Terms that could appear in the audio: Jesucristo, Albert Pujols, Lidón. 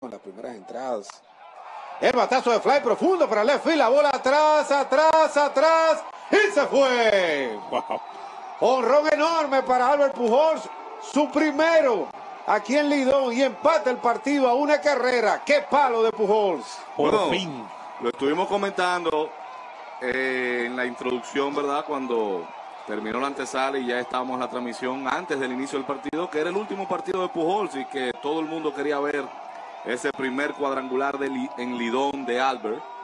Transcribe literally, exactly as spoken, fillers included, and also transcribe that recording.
Con las primeras entradas. El batazo de fly profundo para left field. La bola atrás, atrás, atrás. Y se fue. Wow. Honrón enorme para Albert Pujols. Su primero aquí en Lidón. Y empata el partido a una carrera. ¡Qué palo de Pujols! Por bueno, fin. Lo estuvimos comentando eh, en la introducción, ¿verdad? Cuando terminó la antesala y ya estábamos en la transmisión antes del inicio del partido, que era el último partido de Pujols y que todo el mundo quería ver. Ese primer cuadrangular de Li- en Lidón de Albert.